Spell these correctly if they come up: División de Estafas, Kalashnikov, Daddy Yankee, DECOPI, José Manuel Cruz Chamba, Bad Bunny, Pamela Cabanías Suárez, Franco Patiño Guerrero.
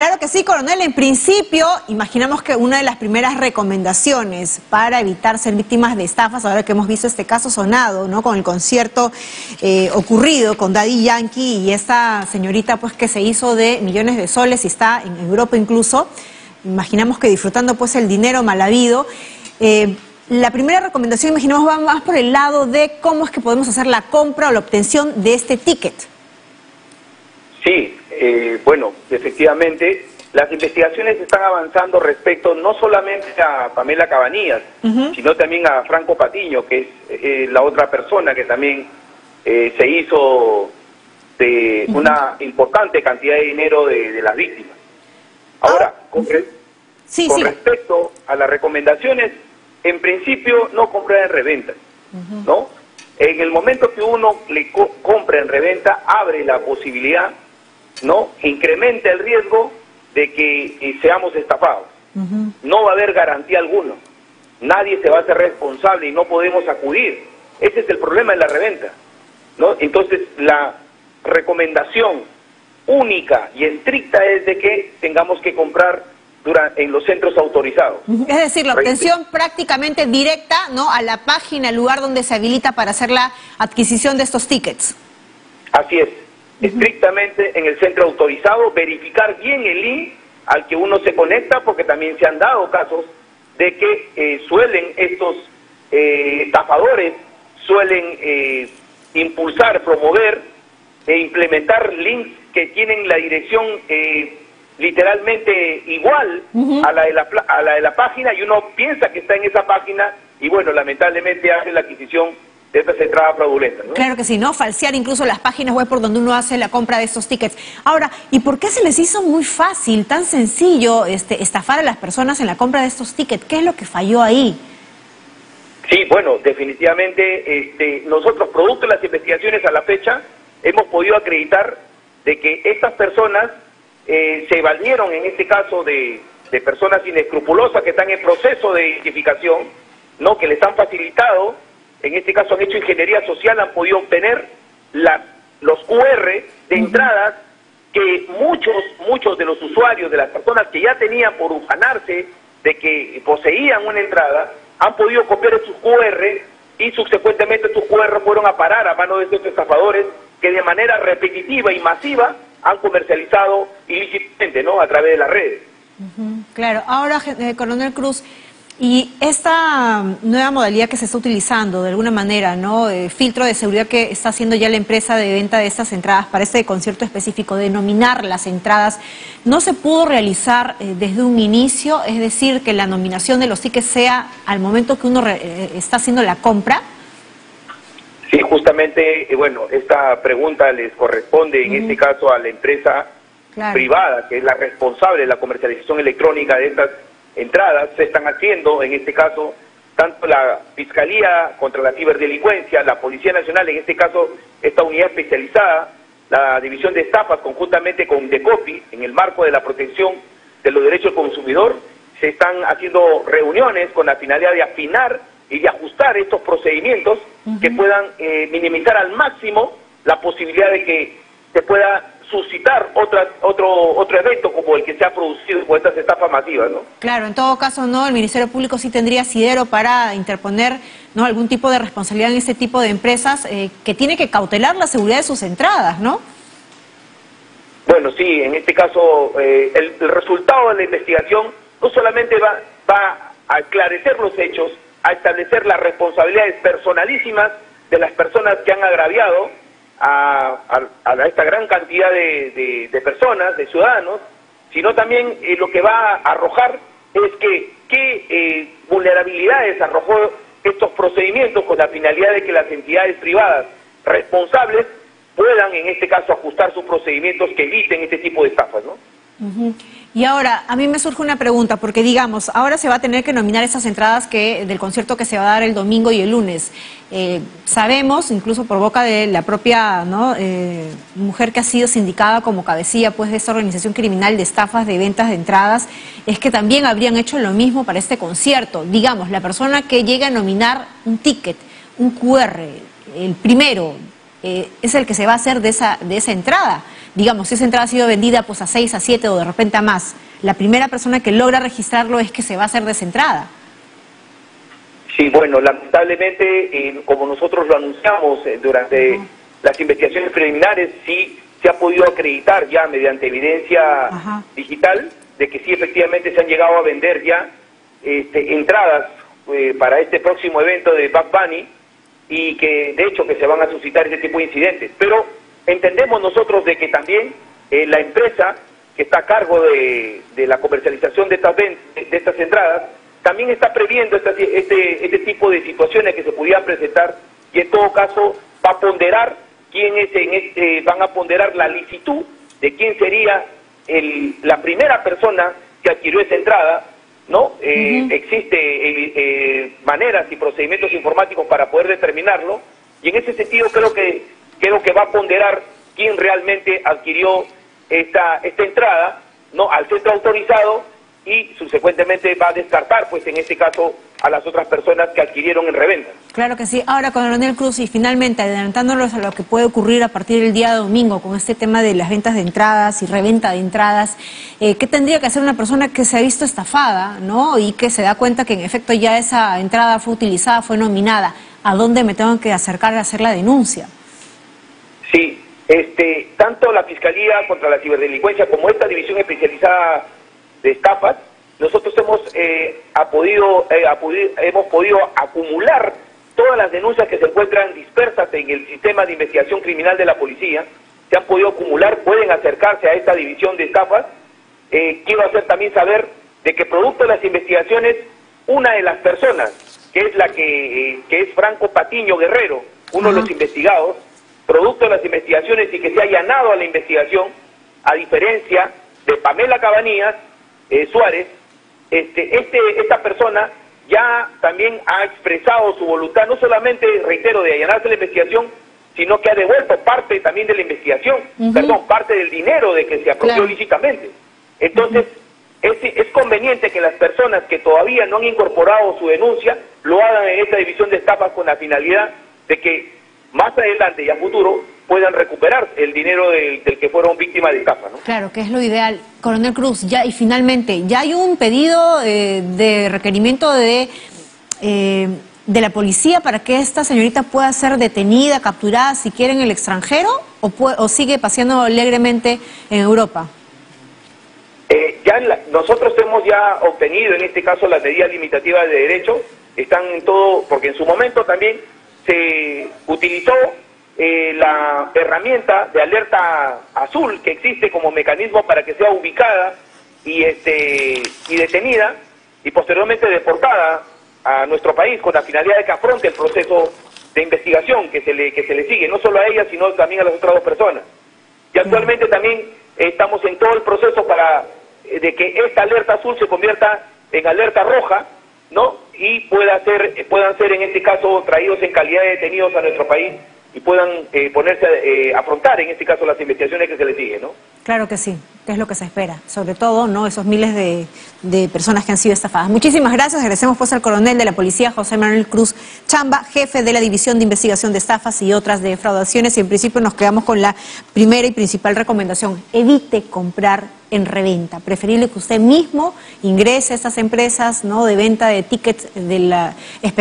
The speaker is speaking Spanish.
Claro que sí, coronel. En principio, imaginamos que una de las primeras recomendaciones para evitar ser víctimas de estafas, ahora que hemos visto este caso sonado, ¿no?, con el concierto ocurrido con Daddy Yankee y esta señorita pues que se hizo de millones de soles y está en Europa incluso, imaginamos que disfrutando pues el dinero mal habido. La primera recomendación, imaginamos, va más por el lado de cómo es que podemos hacer la compra o la obtención de este ticket. Sí. Bueno, efectivamente, las investigaciones están avanzando respecto no solamente a Pamela Cabanías, sino también a Franco Patiño, que es la otra persona que también se hizo de una importante cantidad de dinero de las víctimas. Ahora, con respecto a las recomendaciones, en principio no comprar en reventa, ¿no? En el momento que uno le compra en reventa, abre la posibilidad, ¿no?, incrementa el riesgo de que seamos estafados. No va a haber garantía alguna. Nadie se va a hacer responsable y no podemos acudir. Ese es el problema en la reventa, ¿no? Entonces, la recomendación única y estricta es de que tengamos que comprar en los centros autorizados. Es decir, la obtención prácticamente directa, ¿no?, a la página, el lugar donde se habilita para hacer la adquisición de estos tickets. Así es. Estrictamente en el centro autorizado, verificar bien el link al que uno se conecta, porque también se han dado casos de que suelen estos estafadores, suelen impulsar, promover e implementar links que tienen la dirección literalmente igual a la de la página, y uno piensa que está en esa página y bueno, lamentablemente hace la adquisición de estas entradas fraudulentas, ¿no? Claro que sí, ¿no? Falsear incluso las páginas web por donde uno hace la compra de estos tickets. Ahora, ¿y por qué se les hizo muy fácil, tan sencillo, estafar a las personas en la compra de estos tickets? ¿Qué es lo que falló ahí? Sí, bueno, definitivamente nosotros, producto de las investigaciones a la fecha, hemos podido acreditar de que estas personas se valieron, en este caso, de personas inescrupulosas que están en proceso de identificación, ¿no?, que les han facilitado. En este caso han hecho ingeniería social, han podido obtener los QR de entradas que muchos de los usuarios, de las personas que ya tenían por ufanarse de que poseían una entrada, han podido copiar esos QR y subsecuentemente esos QR fueron a parar a manos de estos estafadores que de manera repetitiva y masiva han comercializado ilícitamente, ¿no?, a través de las redes. Claro. Ahora, coronel Cruz, y esta nueva modalidad que se está utilizando, de alguna manera, ¿no?, filtro de seguridad que está haciendo ya la empresa de venta de estas entradas para este concierto específico, denominar las entradas, ¿no se pudo realizar desde un inicio? Es decir, que la nominación de los tickets sea al momento que uno está haciendo la compra. Sí, justamente, bueno, esta pregunta les corresponde en este caso a la empresa privada, que es la responsable de la comercialización electrónica de estas entradas. Se están haciendo, en este caso, tanto la Fiscalía contra la Ciberdelincuencia, la Policía Nacional, en este caso, esta unidad especializada, la División de Estafas, conjuntamente con DECOPI, en el marco de la protección de los derechos del consumidor, se están haciendo reuniones con la finalidad de afinar y de ajustar estos procedimientos que puedan minimizar al máximo la posibilidad de que se pueda suscitar otro evento como el que se ha producido con estas estafas masivas, ¿no? Claro, en todo caso, ¿no?, el Ministerio Público sí tendría asidero para interponer, ¿no?, algún tipo de responsabilidad en este tipo de empresas que tiene que cautelar la seguridad de sus entradas, ¿no? Bueno, sí, en este caso el resultado de la investigación no solamente va a esclarecer los hechos, a establecer las responsabilidades personalísimas de las personas que han agraviado a esta gran cantidad de personas, de ciudadanos, sino también lo que va a arrojar es que qué vulnerabilidades arrojó estos procedimientos con la finalidad de que las entidades privadas responsables puedan, en este caso, ajustar sus procedimientos que eviten este tipo de estafas, ¿no? Y ahora, a mí me surge una pregunta, porque digamos, ahora se va a tener que nominar esas entradas del concierto que se va a dar el domingo y el lunes. Sabemos, incluso por boca de la propia, ¿no?, mujer que ha sido sindicada como cabecilla pues de esta organización criminal de estafas de ventas de entradas, es que también habrían hecho lo mismo para este concierto. Digamos, la persona que llega a nominar un ticket, un QR, el primero, es el que se va a hacer de esa entrada. digamos, si esa entrada ha sido vendida pues a 6, a 7 o de repente a más, la primera persona que logra registrarlo es que se va a hacer de esa entrada. Sí, bueno, lamentablemente, como nosotros lo anunciamos durante las investigaciones preliminares, sí se ha podido acreditar ya mediante evidencia digital de que sí efectivamente se han llegado a vender ya entradas para este próximo evento de Bad Bunny, y que de hecho que se van a suscitar este tipo de incidentes. Pero entendemos nosotros de que también la empresa que está a cargo de la comercialización de estas entradas también está previendo este tipo de situaciones que se pudieran presentar, y en todo caso va a ponderar van a ponderar la licitud de quién sería la primera persona que adquirió esa entrada, ¿no? Existe maneras y procedimientos informáticos para poder determinarlo, y en ese sentido creo que va a ponderar quién realmente adquirió esta entrada, ¿no?, al centro autorizado, y subsecuentemente va a descartar, pues en este caso, a las otras personas que adquirieron en reventa. Claro que sí. Ahora, coronel Cruz, y finalmente, adelantándonos a lo que puede ocurrir a partir del día domingo con este tema de las ventas de entradas y reventa de entradas, ¿qué tendría que hacer una persona que se ha visto estafada, ¿no?, y que se da cuenta que en efecto ya esa entrada fue utilizada, fue nominada? ¿A dónde me tengo que acercar a hacer la denuncia? Sí, tanto la Fiscalía contra la Ciberdelincuencia como esta división especializada de estafas, nosotros hemos podido acumular todas las denuncias que se encuentran dispersas en el sistema de investigación criminal de la policía. Se han podido acumular, pueden acercarse a esta división de estafas. Quiero hacer también saber de que producto de las investigaciones, una de las personas, que es Franco Patiño Guerrero, uno de los investigados, producto de las investigaciones y que se ha allanado a la investigación, a diferencia de Pamela Cabanías Suárez, esta persona ya también ha expresado su voluntad, no solamente, reitero, de allanarse la investigación, sino que ha devuelto parte también de la investigación, parte del dinero de que se apropió lícitamente. Entonces, es conveniente que las personas que todavía no han incorporado su denuncia lo hagan en esta división de estafas, con la finalidad de que más adelante y a futuro puedan recuperar el dinero del que fueron víctimas de estafa, ¿no? Claro, que es lo ideal. Coronel Cruz, y finalmente, ¿ya hay un pedido de requerimiento de la policía para que esta señorita pueda ser detenida, capturada, si quiere, en el extranjero, o sigue paseando alegremente en Europa? Nosotros hemos ya obtenido, en este caso, las medidas limitativas de derecho. Están en todo, porque en su momento también se utilizó la herramienta de alerta azul que existe como mecanismo para que sea ubicada y detenida y posteriormente deportada a nuestro país, con la finalidad de que afronte el proceso de investigación que se le sigue, no solo a ella sino también a las otras dos personas. Y actualmente también estamos en todo el proceso para de que esta alerta azul se convierta en alerta roja, ¿no?, y puedan ser en este caso traídos en calidad de detenidos a nuestro país y puedan afrontar en este caso las investigaciones que se les sigue, ¿no? Claro que sí, que es lo que se espera, sobre todo, ¿no?, esos miles de personas que han sido estafadas. Muchísimas gracias, agradecemos pues al coronel de la policía, José Manuel Cruz Chamba, jefe de la División de Investigación de Estafas y otras defraudaciones, y en principio nos quedamos con la primera y principal recomendación: evite comprar en reventa, preferible que usted mismo ingrese a estas empresas, ¿no?, de venta de tickets de la